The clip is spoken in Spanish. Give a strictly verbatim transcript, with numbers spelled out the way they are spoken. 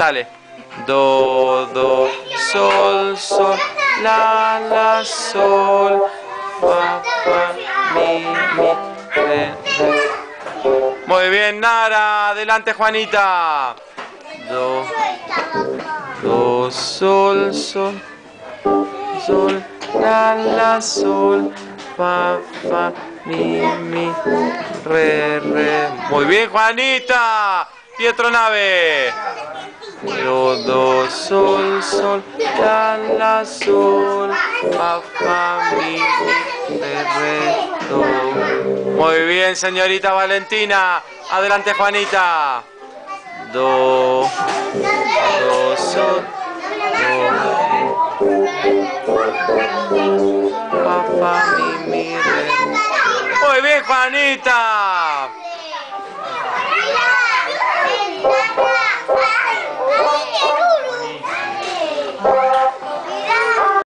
Dale. Do, do, sol, sol, la, la, sol, fa, fa, mi, mi, re, re. Muy bien, Nara. Adelante, Juanita. Do, do, sol, sol, sol, la, la, sol, fa, fa, mi, mi, re, re. Muy bien, Juanita. Pietro Nave. Do, do, sol, sol, la, la, sol, fa, fa, mi, re, re, do. Muy bien, señorita Valentina. Adelante, Juanita. Do, do, sol, do, fa, fa, mi, mi, re. Muy bien, Juanita.